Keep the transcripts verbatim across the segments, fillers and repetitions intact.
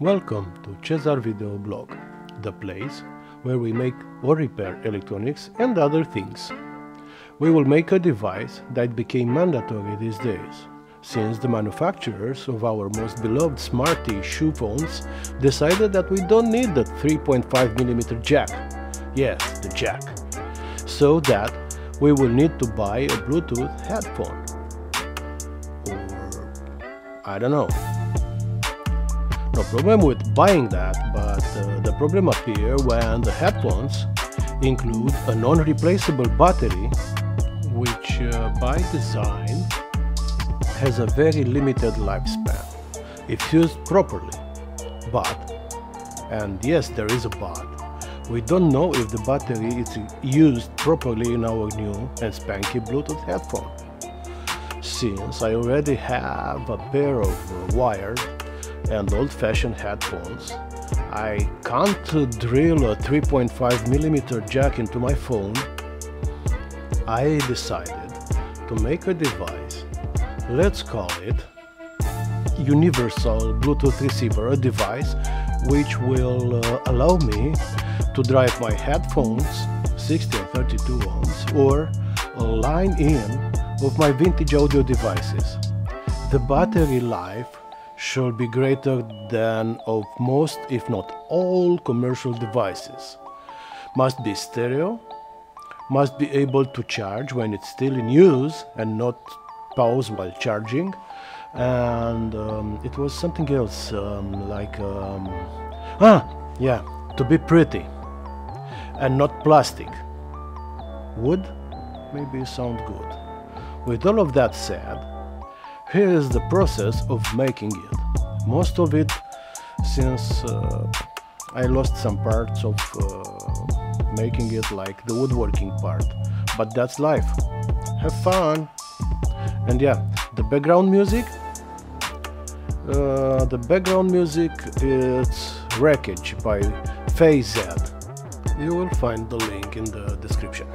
Welcome to Cesar Video Blog, the place where we make or repair electronics and other things. We will make a device that became mandatory these days, since the manufacturers of our most beloved smarty shoe phones decided that we don't need the three point five millimeter jack, yes, the jack, so that we will need to buy a Bluetooth headphone, or I don't know. No problem with buying that, but uh, the problem appears when the headphones include a non-replaceable battery, which uh, by design has a very limited lifespan, if used properly. But, and yes, there is a but, we don't know if the battery is used properly in our new and spanky Bluetooth headphone, since I already have a pair of uh, wired and old-fashioned headphones. I can't drill a three point five millimeter jack into my phone. I decided to make a device, let's call it Universal Bluetooth Receiver, a device which will uh, allow me to drive my headphones sixteen thirty-two ohms or a line in of my vintage audio devices. The battery life should be greater than of most, if not all, commercial devices. Must be stereo, must be able to charge when it's still in use and not pause while charging, and um, it was something else, um, like, um, ah, yeah, to be pretty and not plastic. Wood maybe sound good. With all of that said, here is the process of making it. Most of it, since uh, I lost some parts of uh, making it, like the woodworking part, but that's life. Have fun! And yeah, the background music, uh, the background music is Wreckage by FAYZED. You will find the link in the description.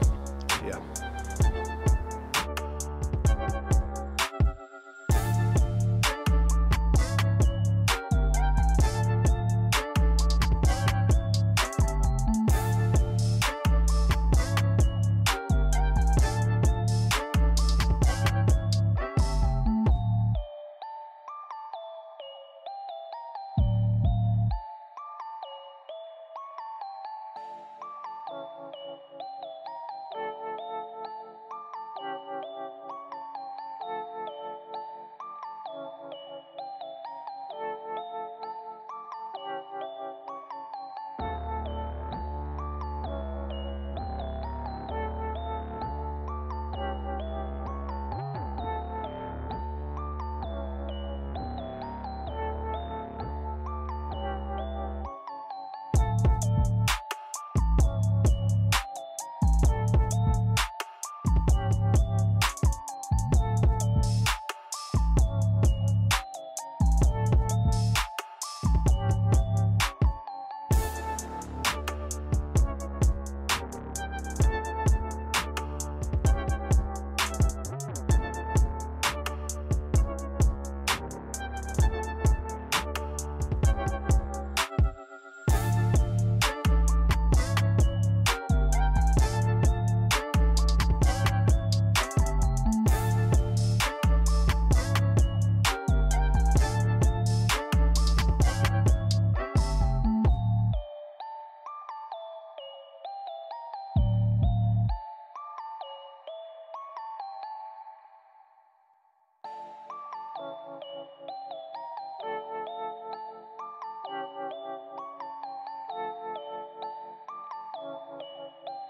Yeah.